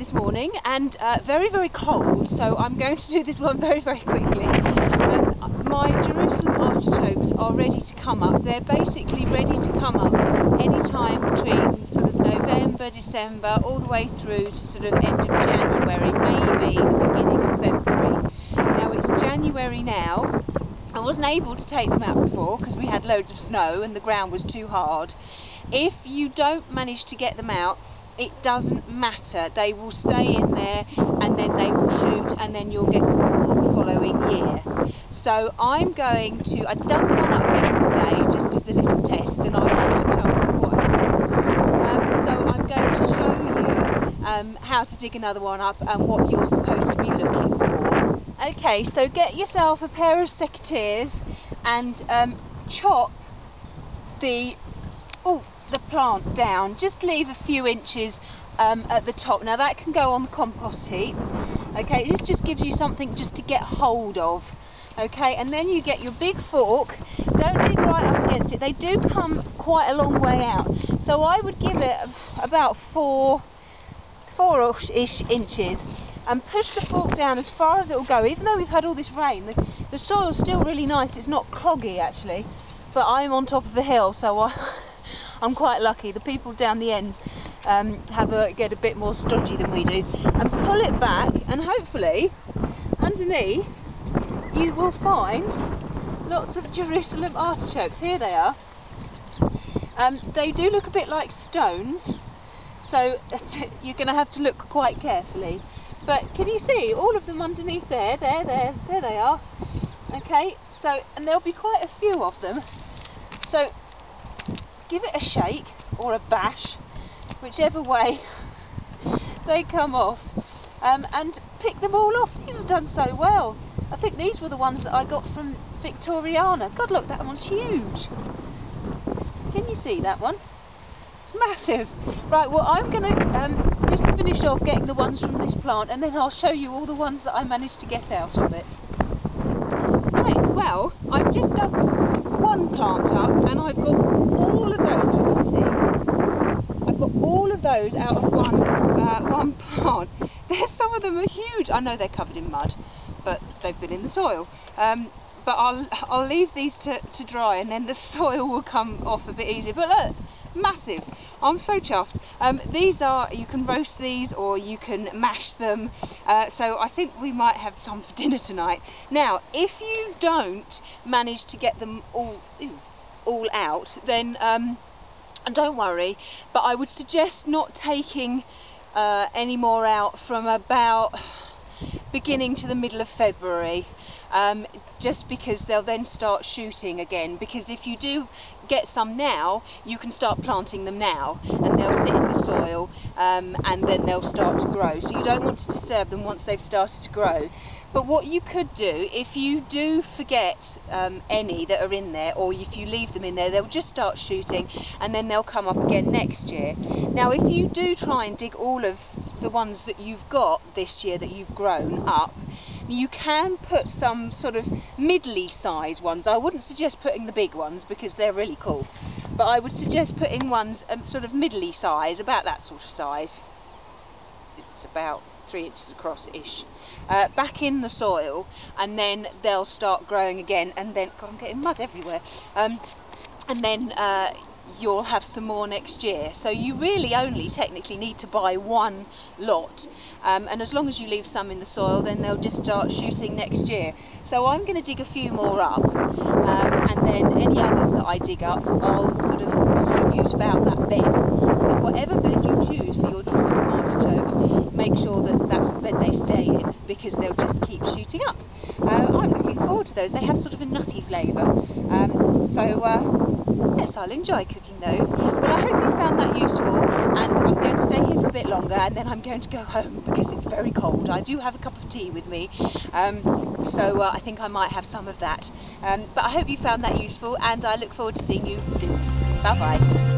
this morning, and very, very cold, so I'm going to do this one very, very quickly. My Jerusalem artichokes are ready to come up. They're basically ready to come up any time between sort of November, December, all the way through to sort of end of January, maybe the beginning of February. Now it's January now. I wasn't able to take them out before because we had loads of snow and the ground was too hard. If you don't manage to get them out, it doesn't matter. They will stay in there and then they will shoot, and then you'll get some more the following year. So I dug one up yesterday just as a little test, and I will tell you what happened. So I'm going to show you how to dig another one up and what you're supposed to be looking for. Okay, so get yourself a pair of secateurs and chop the plant down. Just leave a few inches at the top. Now that can go on the compost heap. Okay, this just gives you something just to get hold of. Okay, and then you get your big fork. Don't dig right up against it. They do come quite a long way out. So I would give it about four-ish inches, and push the fork down as far as it will go. Even though we've had all this rain, the soil's still really nice. It's not cloggy actually, but I'm on top of a hill, so I'm quite lucky. The people down the ends get a bit more stodgy than we do. And pull it back, and hopefully underneath you will find lots of Jerusalem artichokes. Here they are. They do look a bit like stones, so you're going to have to look quite carefully. But can you see all of them underneath there? There they are. Okay, so, and there'll be quite a few of them. So give it a shake or a bash, whichever way they come off, and pick them all off. These have done so well. I think these were the ones that I got from Victoriana. God, look, that one's huge. Can you see that one? It's massive. Right, well, I'm going to just finish off getting the ones from this plant, and then I'll show you all the ones that I managed to get out of it. Right, well, I've just dug one plant up, and I've got all of those, you can see, I've got all of those out of one plant. Some of them are huge. I know they're covered in mud, but they've been in the soil. But I'll leave these to dry, and then the soil will come off a bit easier. But look, massive. I'm so chuffed. These are, you can roast these or you can mash them, so I think we might have some for dinner tonight. Now if you don't manage to get them all out, then don't worry, but I would suggest not taking any more out from about beginning to the middle of February, just because they'll then start shooting again. Because if you do get some now, you can start planting them now, and they'll sit in the soil, and then they'll start to grow. So you don't want to disturb them once they've started to grow. But what you could do, if you do forget any that are in there, or if you leave them in there, they'll just start shooting, and then they'll come up again next year. Now if you do try and dig all of the ones that you've got this year that you've grown up, you can put some sort of middly size ones. I wouldn't suggest putting the big ones because they're really cool, but I would suggest putting ones sort of middly size, about that sort of size. It's about 3 inches across-ish, back in the soil, and then they'll start growing again, and then, God, I'm getting mud everywhere, and then you'll have some more next year. So you really only technically need to buy one lot, and as long as you leave some in the soil, then they'll just start shooting next year. So I'm going to dig a few more up, and then any others that I dig up, I'll sort of distribute about that bed. So whatever bed you choose for your Jerusalem artichokes, make sure that that's the bed they stay in, because they'll just keep shooting up. I'm looking forward to those. They have sort of a nutty flavour, yes, I'll enjoy cooking those. Well, I hope you found that useful, and I'm going to stay here for a bit longer, and then I'm going to go home because it's very cold. I do have a cup of tea with me, I think I might have some of that. But I hope you found that useful, and I look forward to seeing you soon. Bye-bye.